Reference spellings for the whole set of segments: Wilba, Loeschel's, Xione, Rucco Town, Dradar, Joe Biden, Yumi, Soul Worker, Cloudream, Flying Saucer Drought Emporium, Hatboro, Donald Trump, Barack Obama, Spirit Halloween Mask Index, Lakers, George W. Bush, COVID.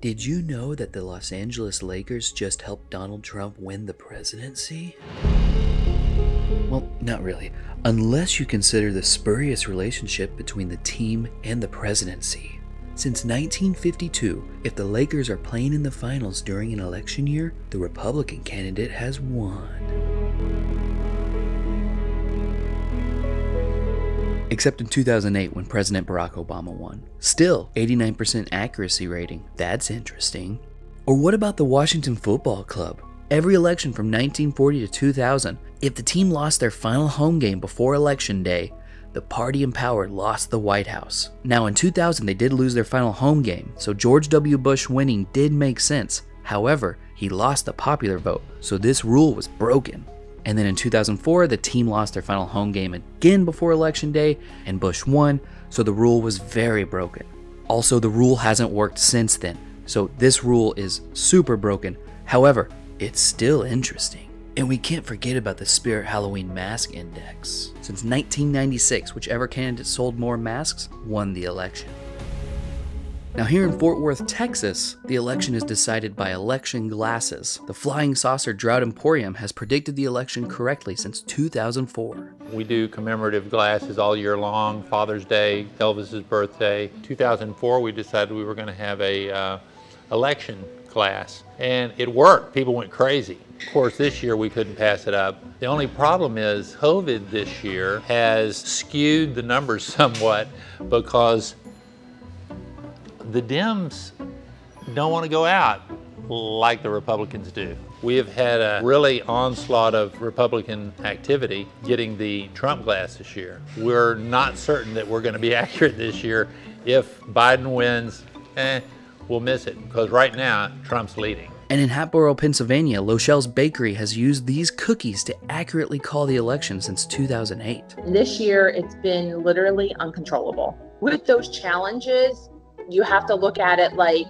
Did you know that the Los Angeles Lakers just helped Donald Trump win the presidency? Well, not really, unless you consider the spurious relationship between the team and the presidency. Since 1952, if the Lakers are playing in the finals during an election year, the Republican candidate has won. Except in 2008 when President Barack Obama won. Still, 89% accuracy rating. That's interesting. Or what about the Washington Football Club? Every election from 1940 to 2000, if the team lost their final home game before Election Day, the party in power lost the White House. Now in 2000 they did lose their final home game, so George W. Bush winning did make sense. However, he lost the popular vote, so this rule was broken. And then in 2004 the team lost their final home game again before Election Day, and Bush won, so the rule was very broken. Also, the rule hasn't worked since then, so this rule is super broken. However, it's still interesting. And we can't forget about the Spirit Halloween Mask Index. Since 1996, whichever candidate sold more masks won the election. Now here in Fort Worth, Texas, the election is decided by election glasses. The Flying Saucer Drought Emporium has predicted the election correctly since 2004. We do commemorative glasses all year long, Father's Day, Elvis's birthday. In 2004, we decided we were gonna have a election glass, and it worked. People went crazy. Of course, this year we couldn't pass it up. The only problem is COVID this year has skewed the numbers somewhat because the Dems don't want to go out like the Republicans do. We have had a really onslaught of Republican activity getting the Trump glass this year. We're not certain that we're going to be accurate this year. If Biden wins, we'll miss it, because right now, Trump's leading. And in Hatboro, Pennsylvania, Loeschel's Bakery has used these cookies to accurately call the election since 2008. This year, it's been literally uncontrollable. With those challenges, you have to look at it like,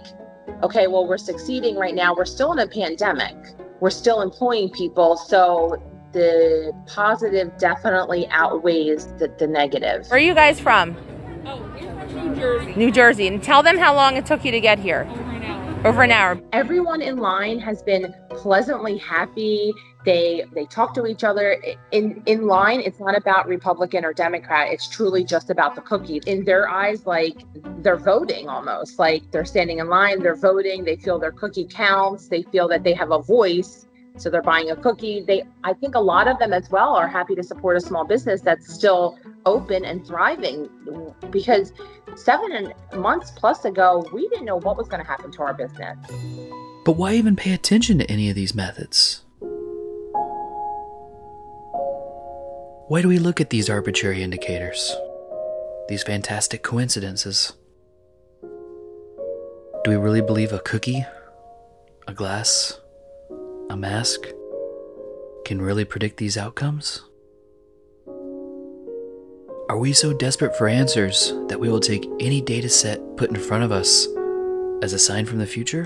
okay, well, we're succeeding right now. We're still in a pandemic. We're still employing people, so the positive definitely outweighs the negative. Where are you guys from? New Jersey. New Jersey. And tell them how long it took you to get here. Over an hour. Everyone in line has been pleasantly happy. They talk to each other. In line, it's not about Republican or Democrat. It's truly just about the cookie. In their eyes, like, they're voting almost. Like, they're standing in line, they're voting, they feel their cookie counts, they feel that they have a voice. So they're buying a cookie. I think a lot of them as well are happy to support a small business that's still open and thriving, because 7 months plus ago, we didn't know what was going to happen to our business. But why even pay attention to any of these methods? Why do we look at these arbitrary indicators? These fantastic coincidences? Do we really believe a cookie, a glass, a mask can really predict these outcomes? Are we so desperate for answers that we will take any data set put in front of us as a sign from the future?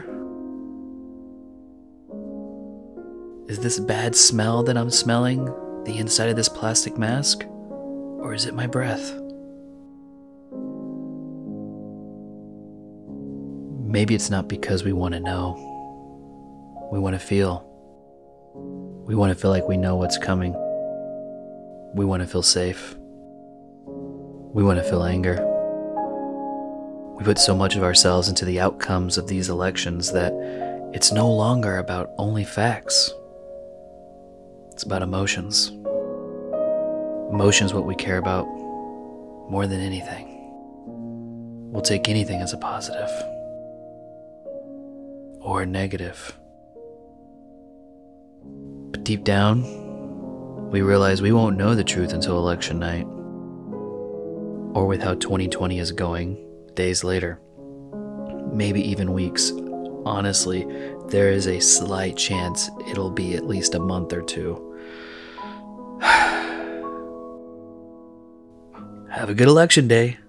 Is this bad smell that I'm smelling the inside of this plastic mask, or is it my breath? Maybe it's not because we want to know. We want to feel. We want to feel like we know what's coming. We want to feel safe. We want to feel anger. We put so much of ourselves into the outcomes of these elections that it's no longer about only facts. It's about emotions. Emotions what we care about more than anything. We'll take anything as a positive or a negative. Deep down, we realize we won't know the truth until election night, or with how 2020 is going, days later, maybe even weeks. Honestly, there is a slight chance it'll be at least a month or two. Have a good election day.